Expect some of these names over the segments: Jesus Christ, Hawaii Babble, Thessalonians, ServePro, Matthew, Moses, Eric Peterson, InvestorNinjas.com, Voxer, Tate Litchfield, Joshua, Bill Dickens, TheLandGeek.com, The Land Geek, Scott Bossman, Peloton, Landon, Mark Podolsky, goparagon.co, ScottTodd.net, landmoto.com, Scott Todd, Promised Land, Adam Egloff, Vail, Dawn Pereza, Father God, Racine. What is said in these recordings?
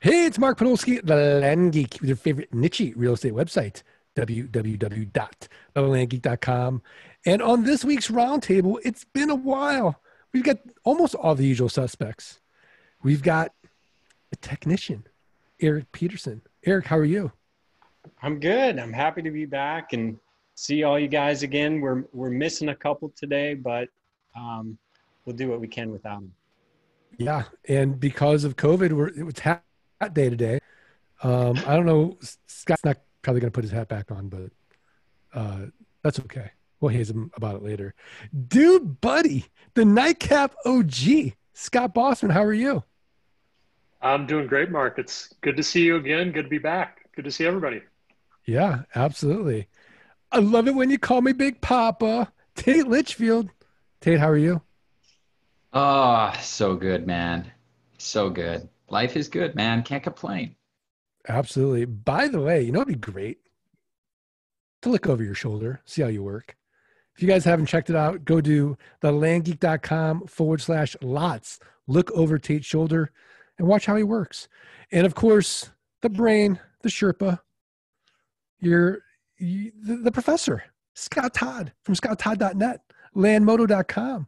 Hey, it's Mark Podolsky, The Land Geek, with your favorite niche real estate website, www.thelandgeek.com. And on this week's roundtable, it's been a while. We've got almost all the usual suspects. We've got a technician, Eric Peterson. Eric, how are you? I'm good. I'm happy to be back and see all you guys again. We're missing a couple today, but we'll do what we can without them. Yeah, and because of COVID, it's hot day today. I don't know. Scott's not probably going to put his hat back on, but that's okay. We'll haze him about it later. Dude, buddy, the nightcap OG, Scott Bossman, how are you? I'm doing great, Mark. It's good to see you again. Good to be back. Good to see everybody. Yeah, absolutely. I love it when you call me Big Papa. Tate Litchfield. Tate, how are you? Ah, so good, man. So good. Life is good, man. Can't complain. Absolutely. By the way, you know, it'd be great to look over your shoulder, see how you work. If you guys haven't checked it out, go to thelandgeek.com/lots. Look over Tate's shoulder and watch how he works. And of course, the brain, the Sherpa, the professor, Scott Todd from ScottTodd.net, landmoto.com.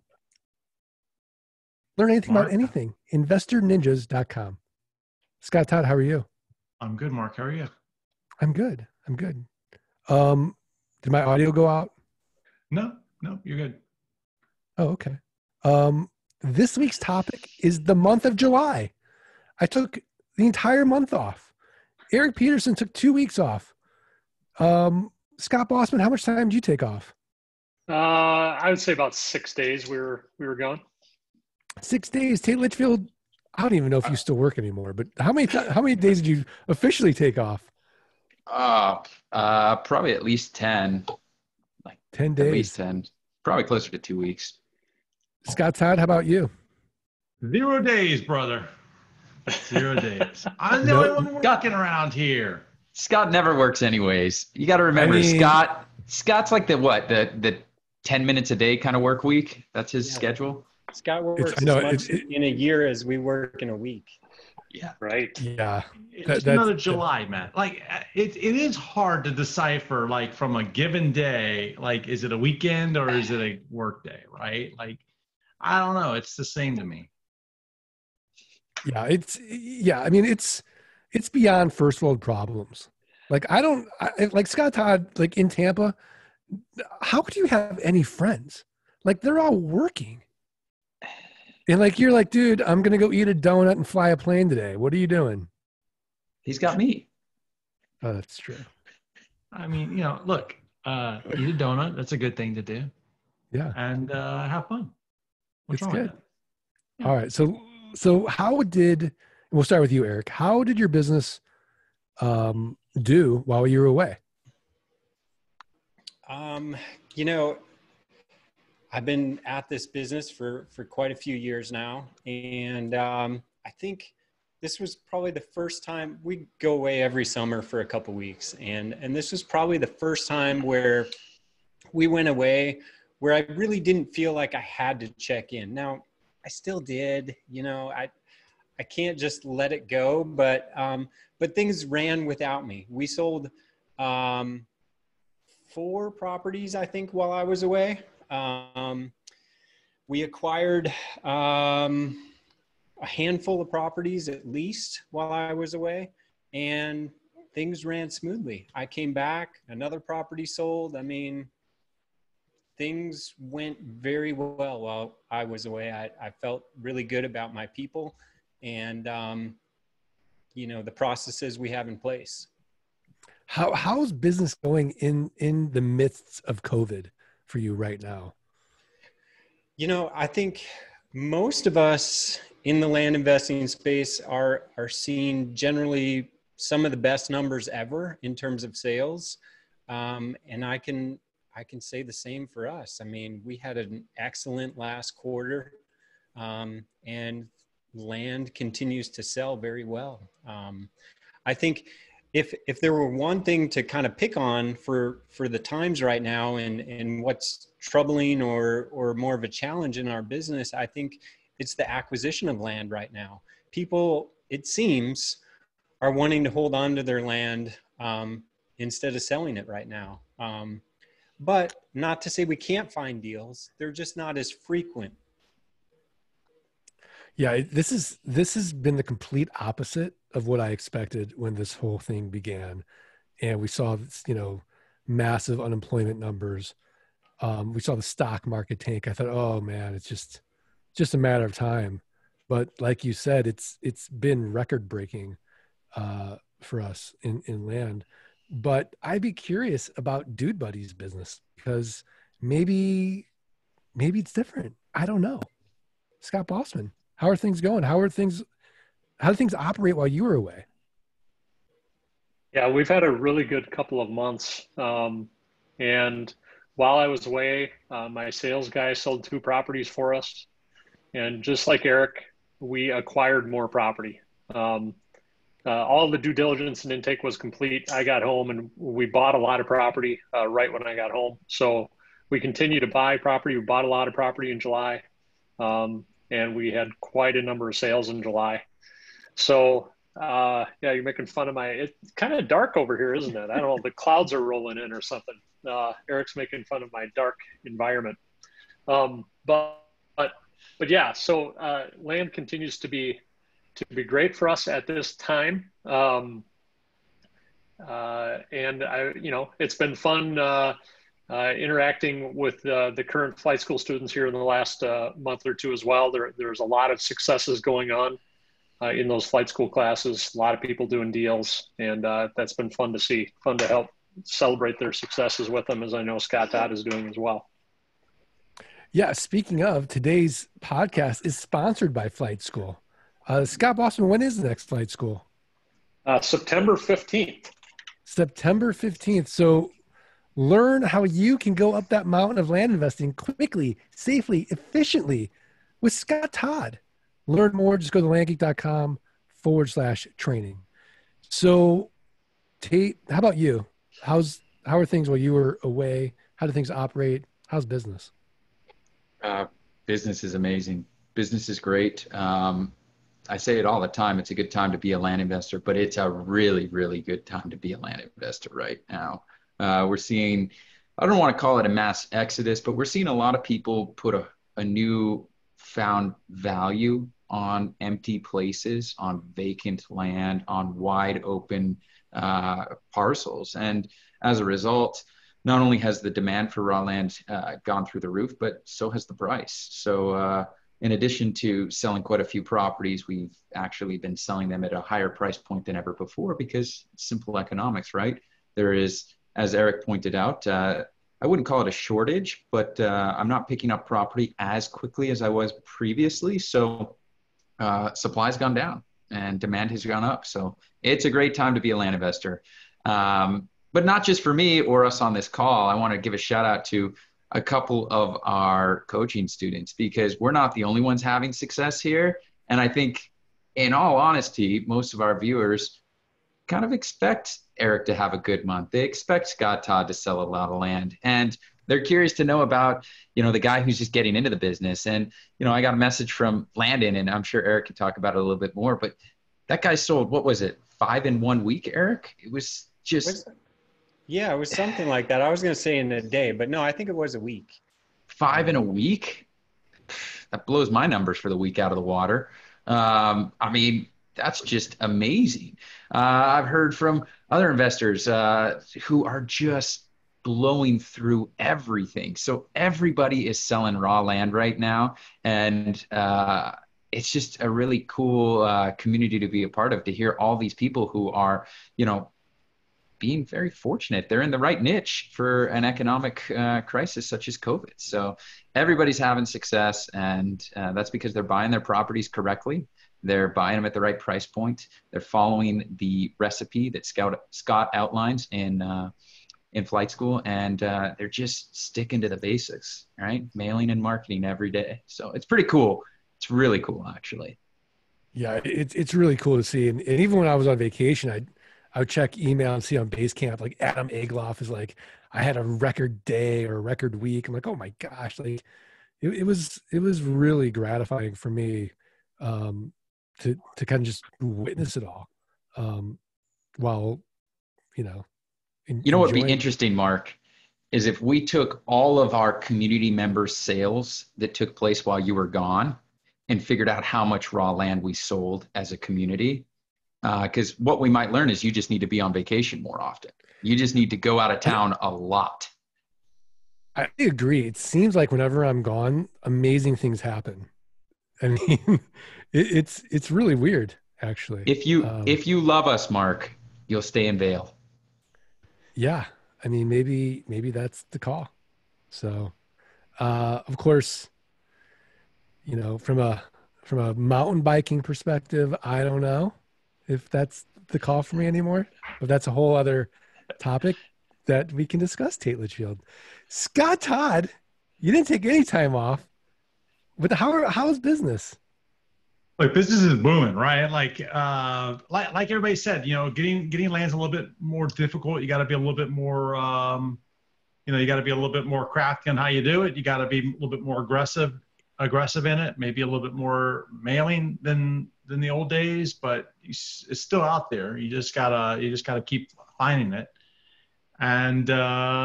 Learn anything about anything. InvestorNinjas.com. Scott Todd, how are you? I'm good, Mark. How are you? I'm good. I'm good. Did my audio go out? No, you're good. Oh, okay. This week's topic is the month of July. I took the entire month off. Eric Peterson took 2 weeks off. Scott Bossman, how much time did you take off? I would say about 6 days we were gone. 6 days. Tate Litchfield, I don't even know if you still work anymore, but how many days did you officially take off? Probably at least 10. Like 10 days. At least 10. Probably closer to 2 weeks. Scott Todd, how about you? 0 days, brother. 0 days. I'm the only one working around here. Scott never works anyways. You got to remember, Scott's like the 10 minutes a day kind of work week. That's his schedule. Scott works as much in a year as we work in a week. Yeah. Right. Yeah. It's another July, man. Like it is hard to decipher, like from a given day, like is it a weekend or is it a work day? Right. Like, I don't know. It's the same to me. Yeah. I mean, it's beyond first world problems. Like like Scott Todd, like in Tampa, how could you have any friends? Like they're all working. And like, you're like, dude, I'm going to go eat a donut and fly a plane today. What are you doing? He's got me. Oh, that's true. I mean, you know, look, eat a donut. That's a good thing to do. Yeah. And have fun. What's wrong with that? Yeah. All right. So we'll start with you, Eric. How did your business do while you were away? You know, I've been at this business for quite a few years now. And I think this was probably the first time we go away every summer for a couple of weeks. And this was probably the first time where we went away where I really didn't feel like I had to check in. Now, I still did, you know, I can't just let it go, but things ran without me. We sold 4 properties, I think, while I was away. We acquired, a handful of properties at least while I was away, and things ran smoothly. I came back, another property sold. I mean, things went very well while I was away. I felt really good about my people and, you know, the processes we have in place. How's business going in the midst of COVID for you right now? You know, I think most of us in the land investing space are seeing generally some of the best numbers ever in terms of sales. And I can say the same for us. I mean, we had an excellent last quarter, and land continues to sell very well. I think if there were one thing to kind of pick on for the times right now and what's troubling or more of a challenge in our business, I think it's the acquisition of land right now. People, it seems, are wanting to hold on to their land instead of selling it right now. But not to say we can't find deals. They're just not as frequent. Yeah, this has been the complete opposite of what I expected when this whole thing began. And we saw this, you know, massive unemployment numbers. We saw the stock market tank. I thought, oh man, it's just a matter of time. But like you said, it's been record breaking for us in land. But I'd be curious about Dude Buddy's business, because maybe it's different. I don't know. Scott Bossman, how are things going? How do things operate while you were away? Yeah, we've had a really good couple of months. And while I was away, my sales guy sold 2 properties for us. And just like Eric, we acquired more property. All the due diligence and intake was complete. I got home and we bought a lot of property right when I got home. So we continue to buy property. We bought a lot of property in July. And we had quite a number of sales in July. So yeah, you're making fun of my, it's kind of dark over here, isn't it? I don't know, the clouds are rolling in or something. Eric's making fun of my dark environment. But yeah, so land continues to be great for us at this time. And I, you know, it's been fun interacting with the current flight school students here in the last month or two as well. There's a lot of successes going on in those flight school classes, a lot of people doing deals, and that's been fun to see, fun to help celebrate their successes with them, as I know Scott Todd is doing as well. Yeah, speaking of, today's podcast is sponsored by Flight School. Scott Bossman, when is the next flight school? September 15th. September 15th. So learn how you can go up that mountain of land investing quickly, safely, efficiently with Scott Todd. Learn more. Just go to landgeek.com/training. So Tate, how about you? How are things while you were away? How do things operate? How's business? Business is amazing. Business is great. I say it all the time. It's a good time to be a land investor, but it's a really, really good time to be a land investor right now. We're seeing, I don't want to call it a mass exodus, but we're seeing a lot of people put a new found value on empty places, on vacant land, on wide open parcels. And as a result, not only has the demand for raw land gone through the roof, but so has the price. So, in addition to selling quite a few properties, we've actually been selling them at a higher price point than ever before, because simple economics, right? There is, as Eric pointed out, I wouldn't call it a shortage, but I'm not picking up property as quickly as I was previously. So supply's gone down and demand has gone up. So it's a great time to be a land investor. But not just for me or us on this call. I want to give a shout out to a couple of our coaching students, because we're not the only ones having success here. And I think, in all honesty, most of our viewers kind of expect Eric to have a good month. They expect Scott Todd to sell a lot of land. And they're curious to know about, you know, the guy who's just getting into the business. And, you know, I got a message from Landon, and I'm sure Eric can talk about it a little bit more, but that guy sold, what was it, 5 in 1 week, Eric? It was just... Yeah, it was something like that. I was going to say in a day, but no, I think it was a week. 5 in a week? That blows my numbers for the week out of the water. I mean, that's just amazing. I've heard from other investors who are just blowing through everything. So everybody is selling raw land right now. And it's just a really cool community to be a part of, to hear all these people who are, you know, being very fortunate. They're in the right niche for an economic crisis such as COVID. So everybody's having success, and that's because they're buying their properties correctly. They're buying them at the right price point. They're following the recipe that Scott outlines in flight school, and they're just sticking to the basics, right? Mailing and marketing every day. So it's pretty cool. It's really cool, actually. Yeah, it's really cool to see. And even when I was on vacation, I would check email and see on Basecamp, like Adam Egloff is like, I had a record day or a record week. I'm like, oh my gosh. Like it was really gratifying for me to kind of just witness it all. while, you know. You know what would be interesting, Mark, is if we took all of our community members' sales that took place while you were gone and figured out how much raw land we sold as a community. Because what we might learn is you just need to be on vacation more often. You just need to go out of town a lot. I agree. It seems like whenever I'm gone, amazing things happen. I mean, it's really weird, actually. If you love us, Mark, you'll stay in Vail. Yeah. I mean, maybe that's the call. So, of course, you know, from a mountain biking perspective, I don't know if that's the call for me anymore, but that's a whole other topic that we can discuss, Tate Litchfield. Scott Todd, you didn't take any time off, but how is business? Like, business is booming, right? Like everybody said, you know, getting land's a little bit more difficult. You got to be a little bit more, you know, you got to be a little bit more crafty on how you do it. You got to be a little bit more aggressive in it. Maybe a little bit more mailing than the old days, but it's still out there. You just gotta keep finding it. And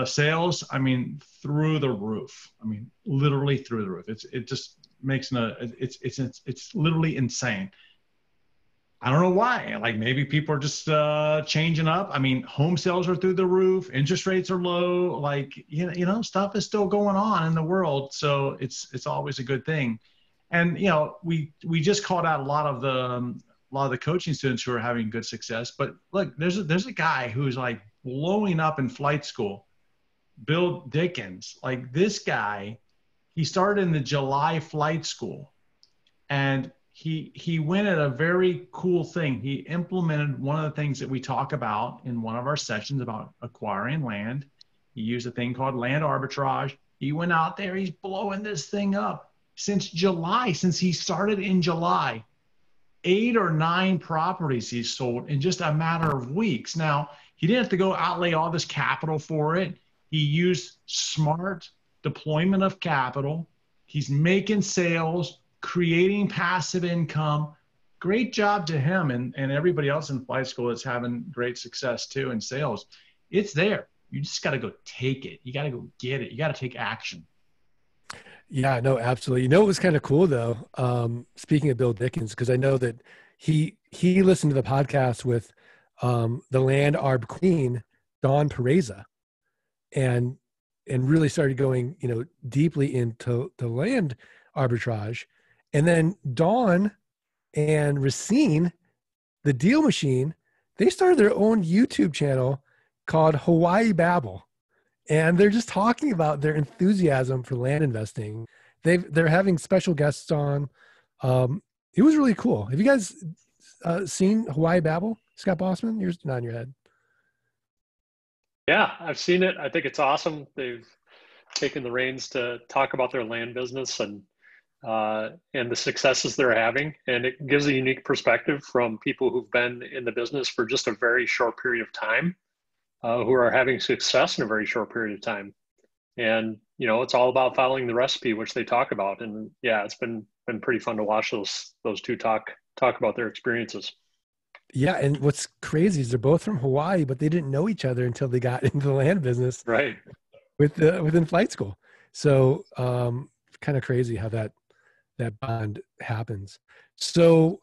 sales, I mean, through the roof. I mean, literally through the roof. It's literally insane. I don't know why. Like, maybe people are just changing up. I mean, home sales are through the roof. Interest rates are low. Like, you know, stuff is still going on in the world. So it's always a good thing. And, you know, we just called out a lot of the coaching students who are having good success. But look, there's a guy who's like blowing up in flight school, Bill Dickens. Like, this guy, he started in the July flight school, and he went at a very cool thing. He implemented one of the things that we talk about in one of our sessions about acquiring land. He used a thing called land arbitrage. He went out there, he's blowing this thing up since he started in July. 8 or 9 properties he sold in just a matter of weeks. Now, he didn't have to go outlay all this capital for it. He used smart deployment of capital. He's making sales, creating passive income. Great job to him and everybody else in flight school that's having great success too in sales. It's there. You just got to go take it. You got to go get it. You got to take action. Yeah, no, absolutely. You know, it was kind of cool though. Speaking of Bill Dickens, because I know that he listened to the podcast with the land arb queen, Dawn Pereza, and really started going, you know, deeply into the land arbitrage. And then Dawn and Racine, the Deal Machine, they started their own YouTube channel called Hawaii Babble. And they're just talking about their enthusiasm for land investing. They're having special guests on. It was really cool. Have you guys seen Hawaii Babble? Scott Bossman, you're nodding your head. Yeah, I've seen it. I think it's awesome. They've taken the reins to talk about their land business and the successes they're having. And it gives a unique perspective from people who've been in the business for just a very short period of time, who are having success in a very short period of time. And, you know, it's all about following the recipe, which they talk about. And yeah, it's been pretty fun to watch those two talk about their experiences. Yeah, and what's crazy is they're both from Hawaii, but they didn't know each other until they got into the land business, right? Within flight school. So kind of crazy how that bond happens. So,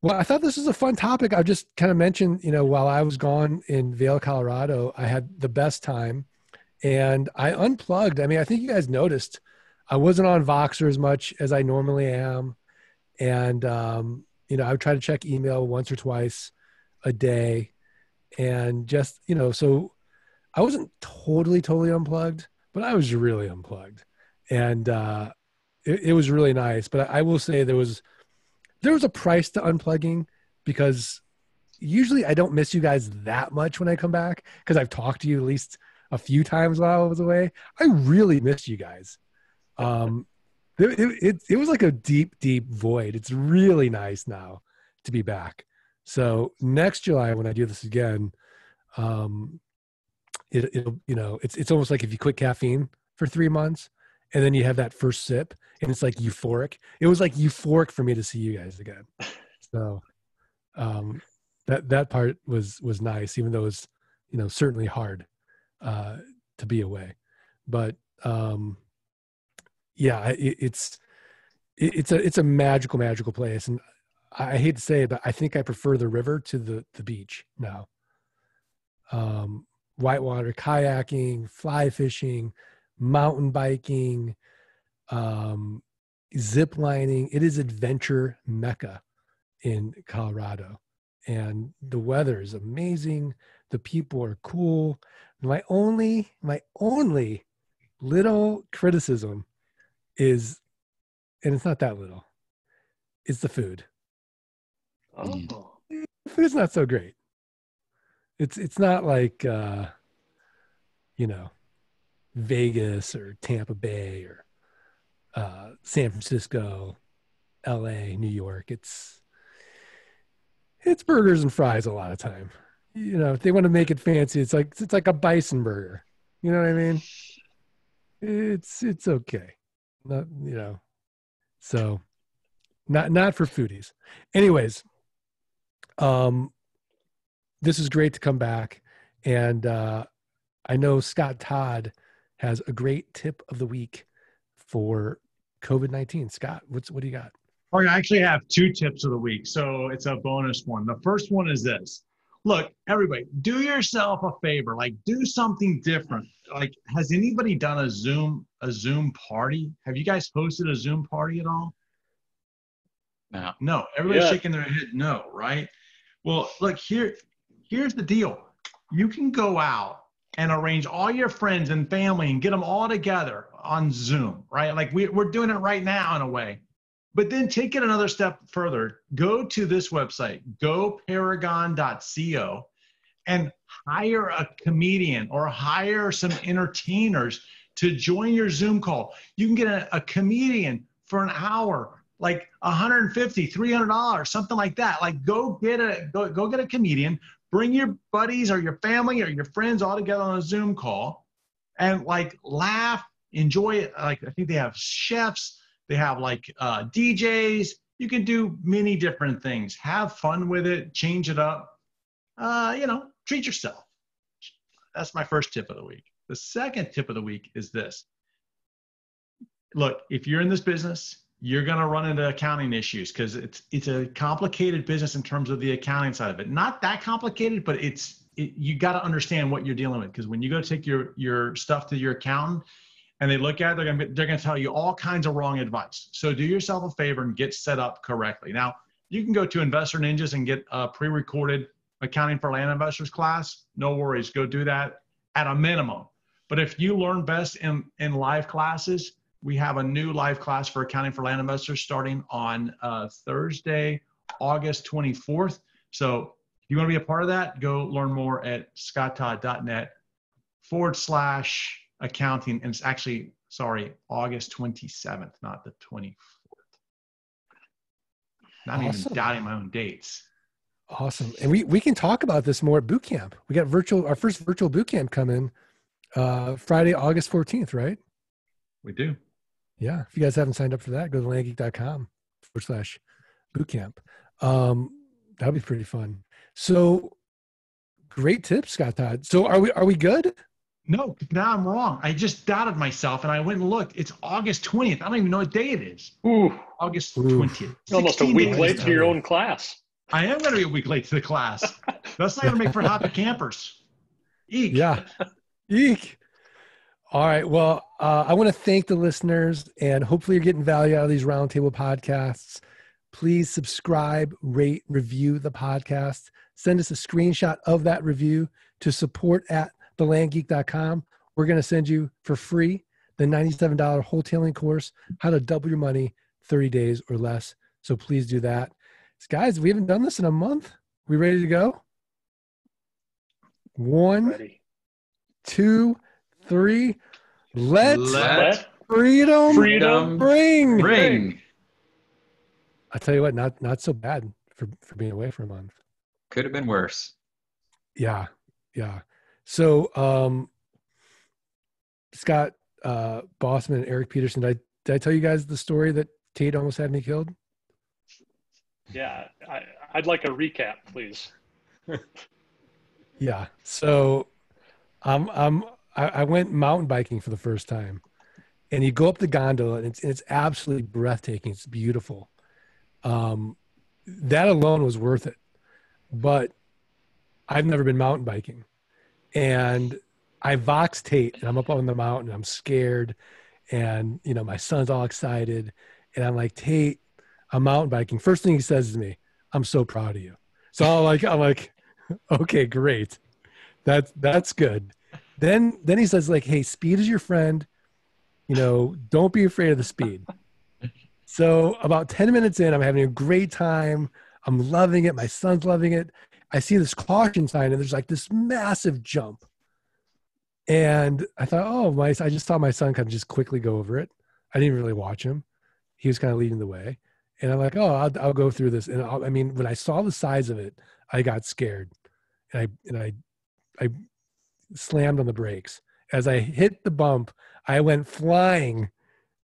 well, I thought this was a fun topic. I just kind of mentioned, you know, while I was gone in Vail, Colorado, I had the best time, and I unplugged. I mean, I think you guys noticed I wasn't on Voxer as much as I normally am, and you know, I would try to check email once or twice a day, and just, you know, so I wasn't totally unplugged, but I was really unplugged, and it was really nice. But I will say there was a price to unplugging, because usually I don't miss you guys that much when I come back, because I've talked to you at least a few times while I was away. I really missed you guys. It was like a deep void. It's really nice now to be back. So next July when I do this again, it'll, you know, it's almost like if you quit caffeine for 3 months and then you have that first sip and it's like euphoric. It was like euphoric for me to see you guys again. So that part was nice, even though it's, you know, certainly hard to be away. But yeah, it's a magical place, and I hate to say it, but I think I prefer the river to the beach now. Whitewater kayaking, fly fishing, mountain biking, zip lining. It is adventure mecca in Colorado, and the weather is amazing. The people are cool. My only little criticism is, and it's not that little, it's the food. Oh, the food's not so great. It's not like, you know, Vegas or Tampa Bay or San Francisco, LA, New York. It's burgers and fries a lot of time. You know, if they want to make it fancy, it's like a bison burger. You know what I mean? It's okay. Not, you know, so not for foodies. Anyways, this is great to come back. And I know Scott Todd has a great tip of the week for COVID-19. Scott, what do you got? All right, I actually have two tips of the week, so it's a bonus one. The first one is this. Look, everybody, do yourself a favor. Like, do something different. Like, has anybody done a Zoom party? Have you guys hosted a Zoom party at all? No. Everybody's shaking their head no, right? Well, look, here's the deal. You can go out and arrange all your friends and family and get them all together on Zoom, right? Like, we're doing it right now in a way. But then take it another step further. Go to this website, goparagon.co, and hire a comedian or hire some entertainers to join your Zoom call. You can get a comedian for an hour, like $150, $300, something like that. Like, go get a comedian, bring your buddies or your family or your friends all together on a Zoom call, and like laugh, enjoy it. Like, I think they have chefs. They have like DJs. You can do many different things. Have fun with it. Change it up. You know, treat yourself. That's my first tip of the week. The second tip of the week is this. Look, if you're in this business, you're going to run into accounting issues because it's a complicated business in terms of the accounting side of it. Not that complicated, but you got to understand what you're dealing with, because when you go take your stuff to your accountant, and they look at it, they're going to tell you all kinds of wrong advice. So do yourself a favor and get set up correctly. Now, you can go to Investor Ninjas and get a pre-recorded Accounting for Land Investors class. No worries. Go do that at a minimum. But if you learn best in live classes, we have a new live class for Accounting for Land Investors starting on Thursday, August 24th. So if you want to be a part of that, go learn more at ScottTodd.net / accounting, and it's actually, sorry, August 27th, not the 24th. Not awesome. Even doubting my own dates. Awesome. And we can talk about this more at boot camp. We got our first virtual boot camp coming Friday, August 14th, right? We do. Yeah. If you guys haven't signed up for that, go to landgeek.com / boot camp. That'll be pretty fun. So great tips, Scott Todd. So are we good? No, now I'm wrong. I just doubted myself, and I went and looked. It's August 20th. I don't even know what day it is. Ooh. August 20th. Almost a week late to your own class. I am going to be a week late to the class. That's not going to make for happy campers. Eek. Yeah. Eek. All right. Well, I want to thank the listeners, and hopefully you're getting value out of these roundtable podcasts. Please subscribe, rate, review the podcast. Send us a screenshot of that review to support@thelandgeek.com. We're going to send you for free the $97 wholesaling course, how to double your money 30 days or less. So please do that. Guys, we haven't done this in a month. We ready to go? 1, 2, 3. Let freedom ring. I tell you what, not so bad for being away for a month. Could have been worse. Yeah. So, Scott Bossman and Eric Peterson, did I tell you guys the story that Tate almost had me killed? Yeah, I'd like a recap, please. Yeah. So I went mountain biking for the first time, and you go up the gondola, and it's absolutely breathtaking. It's beautiful. That alone was worth it, but I've never been mountain biking, and I Vox Tate, and I'm up on the mountain. I'm scared, and you know, my son's all excited, and I'm like, Tate, I'm mountain biking. First thing he says to me, I'm so proud of you. So I'm like, okay, great. That's good. Then he says, like, hey, speed is your friend. You know, don't be afraid of the speed. So about 10 minutes in, I'm having a great time. I'm loving it. My son's loving it. I see this caution sign, and there's like this massive jump. And I thought, I just saw my son kind of just quickly go over it. I didn't really watch him. He was kind of leading the way. And I'm like, I'll go through this. And when I saw the size of it, I got scared, and I slammed on the brakes. As I hit the bump, I went flying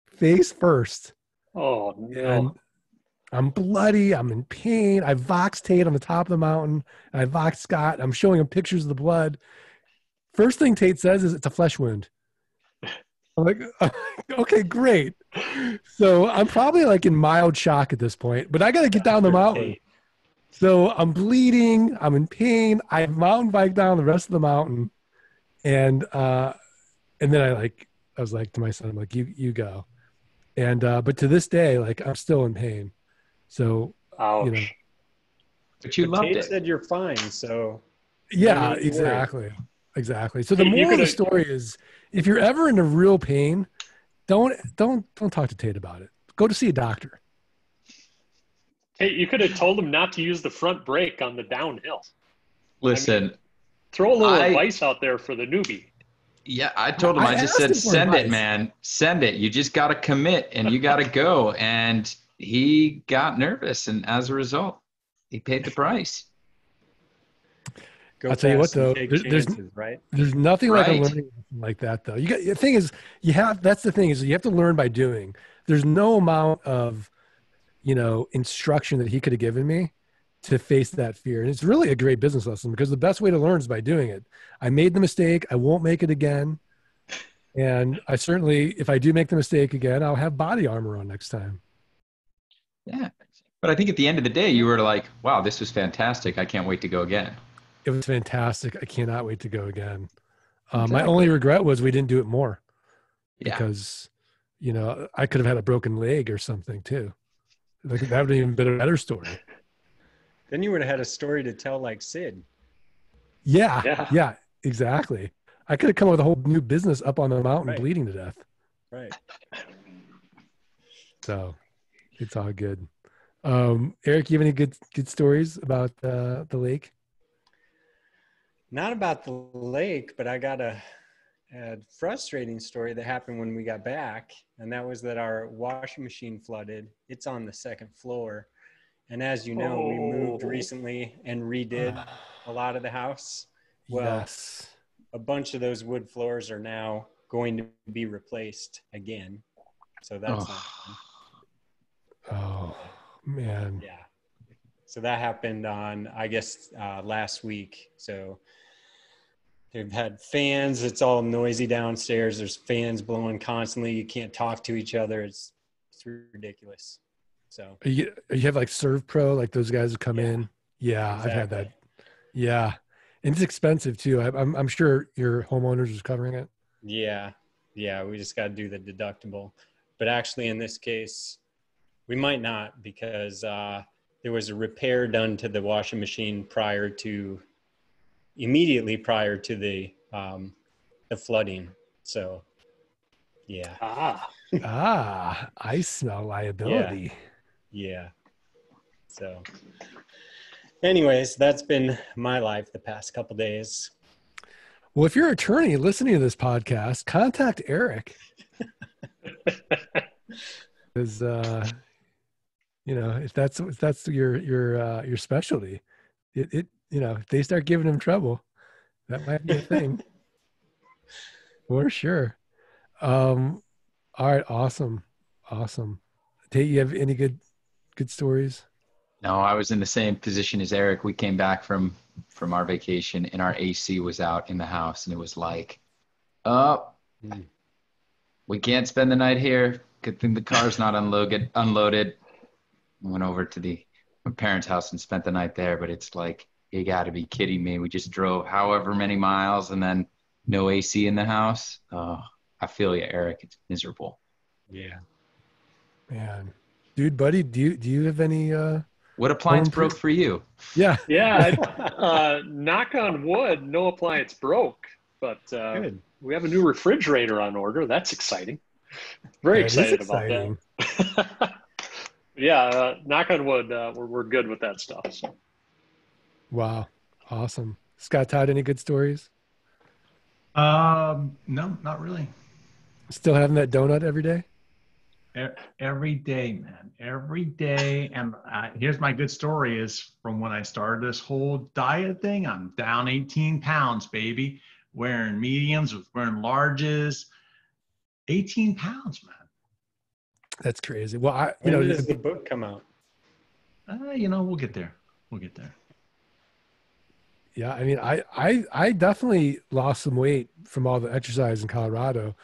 face first. Oh no. And I'm bloody. I'm in pain. I Vox Tate on the top of the mountain. And I Vox Scott. I'm showing him pictures of the blood. First thing Tate says is, it's a flesh wound. I'm like, okay, great. So I'm probably like in mild shock at this point, but I got to get down the mountain. So I'm bleeding. I'm in pain. I mountain bike down the rest of the mountain. And then I was like to my son, I'm like, you go. And, but to this day, like, I'm still in pain. So, ouch. You know, but you loved Tate it. Said you're fine. So yeah, exactly. So the moral of the story is, if you're ever in a real pain, don't talk to Tate about it. Go to see a doctor. Hey, you could have told him not to use the front brake on the downhill. Listen, throw a little advice out there for the newbie. Yeah, I told him. I just said, send it, man. Send it. You just got to commit, and you got to go. And he got nervous, and as a result, he paid the price. I'll tell you what, though, there's nothing like a learning like that, though. The thing is, you have to learn by doing. There's no amount of, instruction that he could have given me to face that fear. And it's really a great business lesson, because the best way to learn is by doing it. I made the mistake. I won't make it again. And I certainly, if I do make the mistake again, I'll have body armor on next time. Yeah. But I think at the end of the day, you were like, wow, this was fantastic. I can't wait to go again. It was fantastic. I cannot wait to go again. Exactly. My only regret was we didn't do it more, because, I could have had a broken leg or something too. Like, that would have even been a better story. Then you would have had a story to tell, like Sid. Yeah, exactly. I could have come up with a whole new business up on the mountain, bleeding to death. Right. So it's all good. Eric, you have any good stories about the lake? Not about the lake, but I got a frustrating story that happened when we got back. And that was that our washing machine flooded. It's on the second floor. And as you know, we moved recently and redid a lot of the house. Well, yes. A bunch of those wood floors are now going to be replaced again. So that's not fun. Oh, man. Yeah. So that happened on, I guess, last week. So they've had fans. It's all noisy downstairs. There's fans blowing constantly. You can't talk to each other. It's ridiculous. So you have like ServePro, like those guys who come in. Yeah, exactly. I've had that. Yeah, and it's expensive too. I'm sure your homeowners is covering it. Yeah, we just got to do the deductible. But actually, in this case, we might not, because there was a repair done to the washing machine immediately prior to the flooding. So, yeah. I smell liability. Yeah. So anyways, that's been my life the past couple days. Well, if you're an attorney listening to this podcast, contact Eric. Because, if that's your specialty, if they start giving him trouble, that might be a thing. For sure. All right. Awesome. Tate, you have any good stories? No, I was in the same position as Eric. We came back from our vacation and our AC was out in the house and it was like, oh, we can't spend the night here. Good thing the car's not unloaded. I went over to my parents' house and spent the night there, but it's like, you gotta be kidding me. We just drove however many miles and then no AC in the house. Oh, I feel you, Eric. It's miserable. Yeah. Man. Dude, buddy, do you have any what appliance broke for you? Yeah. Yeah. Knock on wood, no appliance broke, but we have a new refrigerator on order. That's exciting. Very excited about that. Yeah. Knock on wood. We're good with that stuff. So. Wow. Awesome. Scott Todd, any good stories? No, not really. Still having that donut every day? Every day, man. Every day. And here's my good story is from when I started this whole diet thing, I'm down 18 pounds, baby. Wearing mediums, wearing larges. 18 pounds, man. That's crazy. Well, when does the book come out? We'll get there. We'll get there. Yeah, I mean, I definitely lost some weight from all the exercise in Colorado,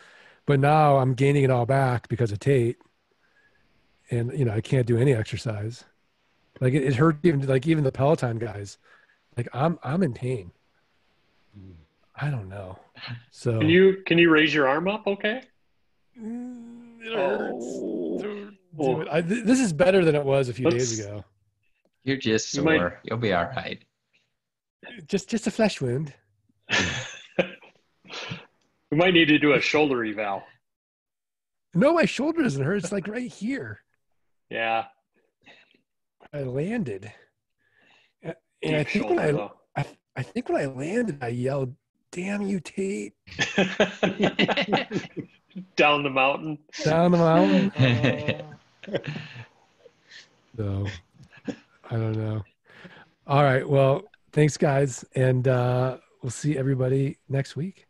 but now I'm gaining it all back because of Tate, and I can't do any exercise. Like it hurt even the Peloton guys. Like I'm in pain. I don't know. So can you raise your arm up? Okay. It hurts. Dude, this is better than it was a few days ago. You're just sore. You'll be all right. Just a flesh wound. We might need to do a shoulder eval. No, my shoulder doesn't hurt. It's like right here. Yeah. I landed. And I think when I landed, I yelled, "Damn you, Tate." Down the mountain. Down the mountain. So, I don't know. All right. Well, thanks, guys, and we'll see everybody next week.